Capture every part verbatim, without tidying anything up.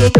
Baby,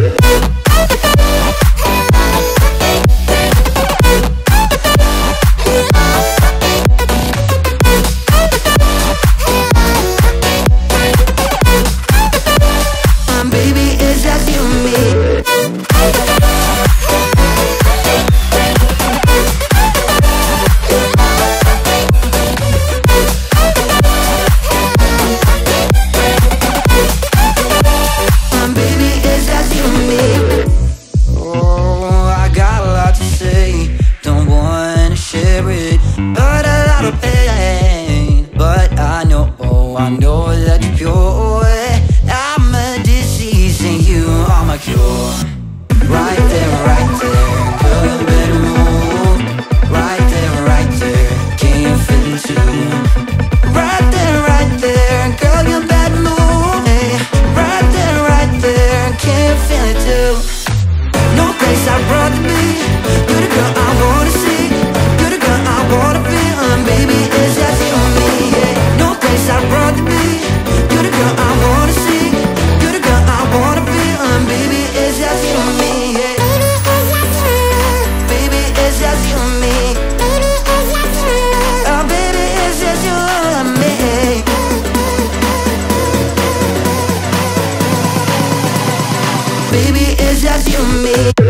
it's just you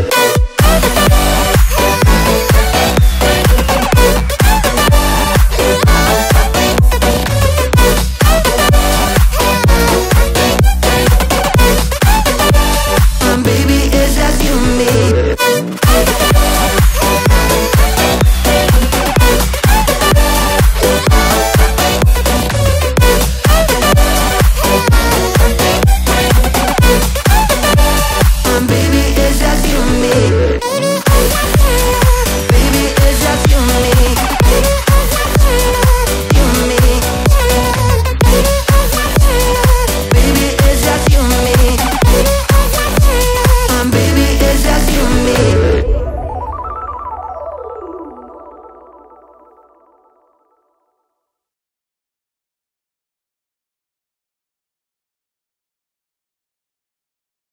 and me.